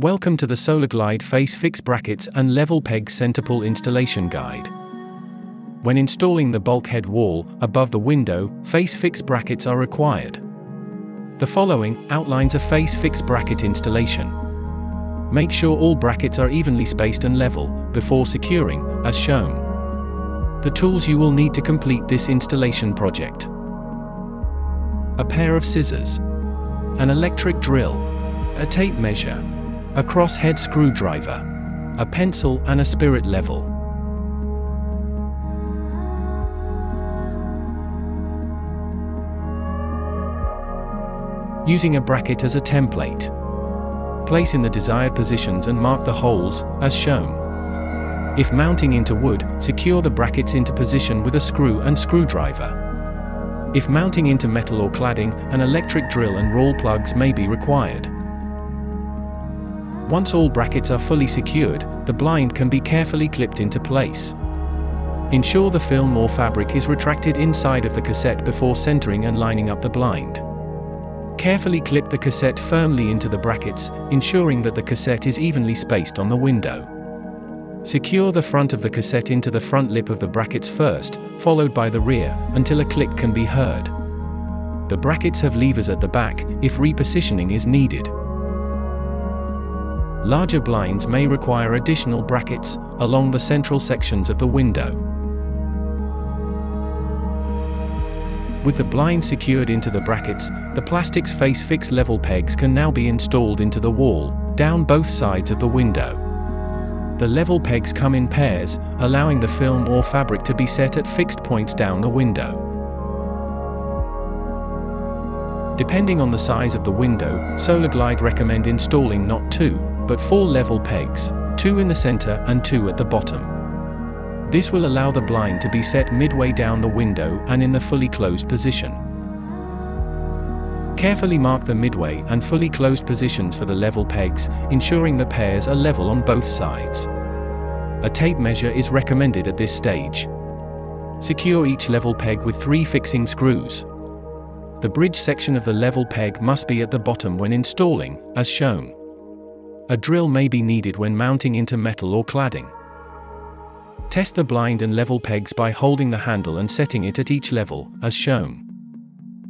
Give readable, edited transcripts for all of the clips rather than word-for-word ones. Welcome to the Solarglide Face Fix Brackets and Level Pegs Center Pole Installation Guide. When installing the bulkhead wall above the window, face fix brackets are required. The following outlines a face fix bracket installation. Make sure all brackets are evenly spaced and level before securing, as shown. The tools you will need to complete this installation project: a pair of scissors, an electric drill, a tape measure, a crosshead screwdriver, a pencil and a spirit level. Using a bracket as a template, place in the desired positions and mark the holes, as shown. If mounting into wood, secure the brackets into position with a screw and screwdriver. If mounting into metal or cladding, an electric drill and roll plugs may be required. Once all brackets are fully secured, the blind can be carefully clipped into place. Ensure the film or fabric is retracted inside of the cassette before centering and lining up the blind. Carefully clip the cassette firmly into the brackets, ensuring that the cassette is evenly spaced on the window. Secure the front of the cassette into the front lip of the brackets first, followed by the rear, until a click can be heard. The brackets have levers at the back, if repositioning is needed. Larger blinds may require additional brackets along the central sections of the window. With the blind secured into the brackets, the plastic's face fix level pegs can now be installed into the wall, down both sides of the window. The level pegs come in pairs, allowing the film or fabric to be set at fixed points down the window. Depending on the size of the window, Solarglide recommend installing not 2, but 4 level pegs, 2 in the center and 2 at the bottom. This will allow the blind to be set midway down the window and in the fully closed position. Carefully mark the midway and fully closed positions for the level pegs, ensuring the pairs are level on both sides. A tape measure is recommended at this stage. Secure each level peg with 3 fixing screws. The bridge section of the level peg must be at the bottom when installing, as shown. A drill may be needed when mounting into metal or cladding. Test the blind and level pegs by holding the handle and setting it at each level, as shown.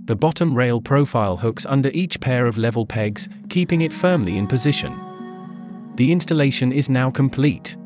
The bottom rail profile hooks under each pair of level pegs, keeping it firmly in position. The installation is now complete.